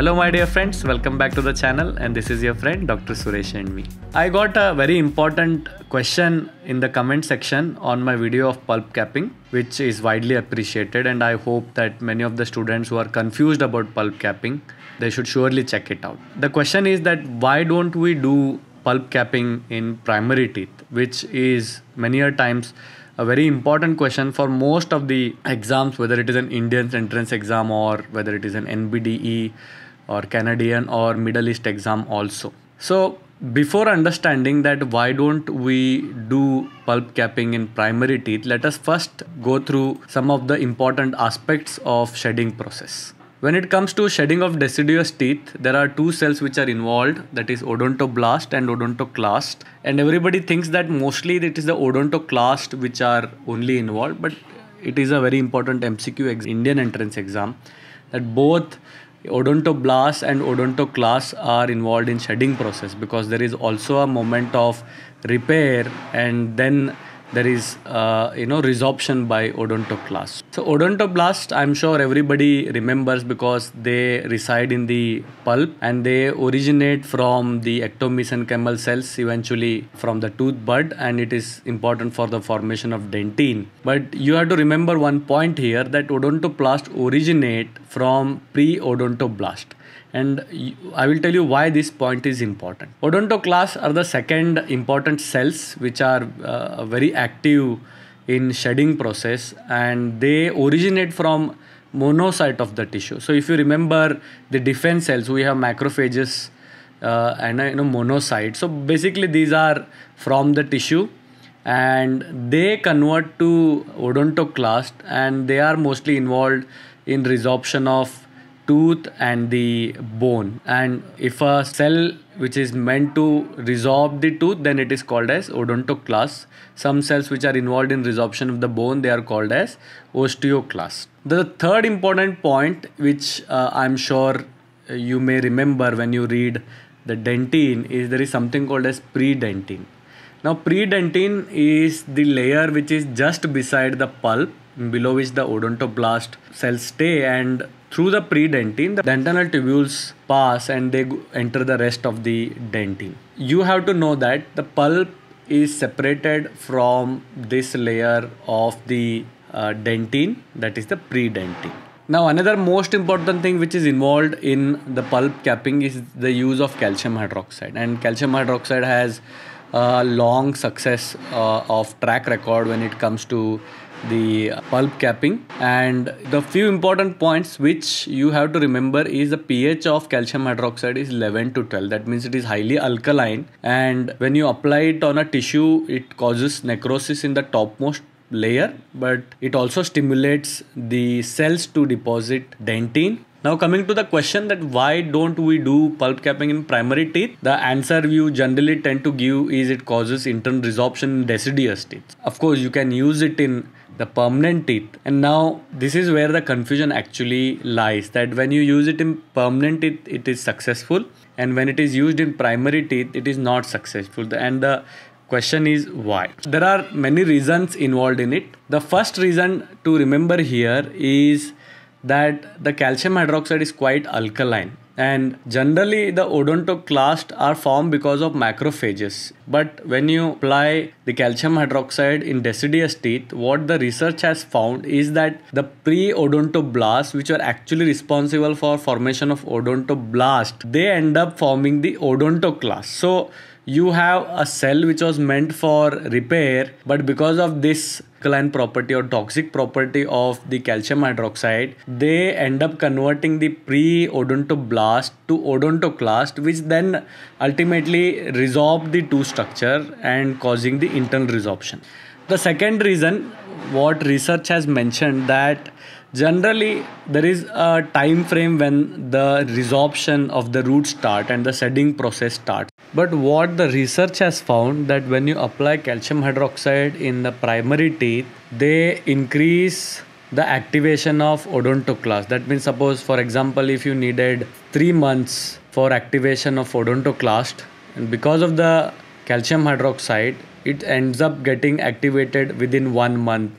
Hello my dear friends, welcome back to the channel, and this is your friend Dr. Suresh Shenvi. I got a very important question in the comment section on my video of pulp capping, which is widely appreciated, and I hope that many of the students who are confused about pulp capping, they should surely check it out. The question is that why don't we do pulp capping in primary teeth, which is many a times a very important question for most of the exams, whether it is an Indian entrance exam or whether it is an NBDE or Canadian or Middle East exam also. So before understanding that why don't we do pulp capping in primary teeth, let us first go through some of the important aspects of shedding process. When it comes to shedding of deciduous teeth, there are two cells which are involved, that is odontoblast and odontoclast, and everybody thinks that mostly it is the odontoclast which are only involved, but it is a very important MCQ Indian entrance exam that both odontoblast and odontoclast are involved in shedding process, because there is also a moment of repair and then there is resorption by odontoclast. So odontoblast, I'm sure everybody remembers, because they reside in the pulp and they originate from the ectomesenchymal cells, eventually from the tooth bud, and it is important for the formation of dentine. But you have to remember one point here, that odontoblast originate from pre-odontoblast, and I will tell you why this point is important. Odontoclasts are the second important cells which are very active in shedding process, and they originate from monocyte of the tissue. So if you remember the defense cells, we have macrophages and monocyte. So basically these are from the tissue and they convert to odontoclast, and they are mostly involved in resorption of tooth and the bone. And if a cell which is meant to resorb the tooth, then it is called as odontoclast. Some cells which are involved in resorption of the bone, they are called as osteoclast. The third important point, which I'm sure you may remember when you read the dentine, is there is something called as predentine. Now predentine is the layer which is just beside the pulp, below which the odontoblast cells stay, and through the predentine, the dentinal tubules pass and they enter the rest of the dentine. You have to know that the pulp is separated from this layer of the dentine, that is the predentine. Now another most important thing which is involved in the pulp capping is the use of calcium hydroxide, and calcium hydroxide has a long success of track record when it comes to the pulp capping. And the few important points which you have to remember is the pH of calcium hydroxide is 11 to 12, that means it is highly alkaline, and when you apply it on a tissue, it causes necrosis in the topmost layer, but it also stimulates the cells to deposit dentine. Now coming to the question that why don't we do pulp capping in primary teeth, the answer you generally tend to give is it causes internal resorption in deciduous teeth. Of course you can use it in the permanent teeth, and now this is where the confusion actually lies, that when you use it in permanent teeth it is successful, and when it is used in primary teeth it is not successful. And the question is why? There are many reasons involved in it. The first reason to remember here is that the calcium hydroxide is quite alkaline, and generally the odontoclasts are formed because of macrophages. But when you apply the calcium hydroxide in deciduous teeth, what the research has found is that the pre-odontoblasts, which are actually responsible for formation of odontoblast, they end up forming the odontoclast. So you have a cell which was meant for repair, but because of this alkaline property or toxic property of the calcium hydroxide, they end up converting the pre-odontoblast to odontoclast, which then ultimately resorb the tooth structure and causing the internal resorption. The second reason, what research has mentioned, that generally there is a time frame when the resorption of the roots start and the shedding process starts. But what the research has found, that when you apply calcium hydroxide in the primary teeth, they increase the activation of odontoclast. That means suppose, for example, if you needed 3 months for activation of odontoclast, and because of the calcium hydroxide, it ends up getting activated within 1 month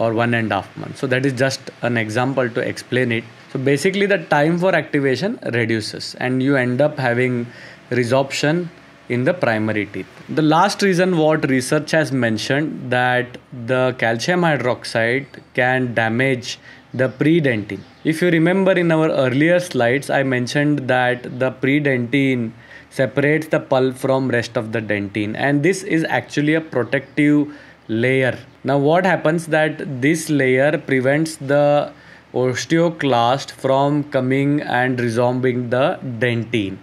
or 1.5 months. So that is just an example to explain it. So basically the time for activation reduces and you end up having resorption in the primary teeth. The last reason what research has mentioned that the calcium hydroxide can damage the predentine. If you remember in our earlier slides, I mentioned that the predentine separates the pulp from rest of the dentine, and this is actually a protective layer. Now what happens that this layer prevents the osteoclast from coming and resorbing the dentine,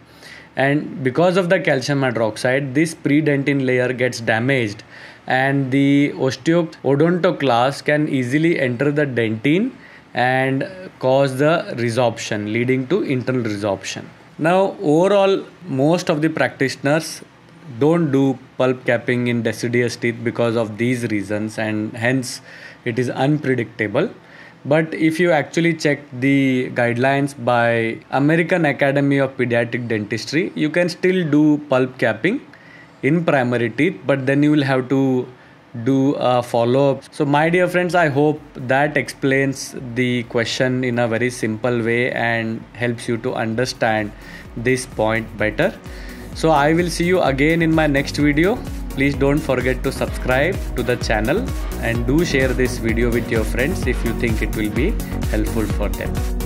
and because of the calcium hydroxide this predentine layer gets damaged and the odontoclast can easily enter the dentine and cause the resorption, leading to internal resorption. Now overall most of the practitioners don't do pulp capping in deciduous teeth because of these reasons, and hence it is unpredictable. But if you actually check the guidelines by American Academy of Pediatric Dentistry, you can still do pulp capping in primary teeth, but then you will have to do a follow-up. So my dear friends, I hope that explains the question in a very simple way and helps you to understand this point better. So I will see you again in my next video. Please don't forget to subscribe to the channel and do share this video with your friends if you think it will be helpful for them.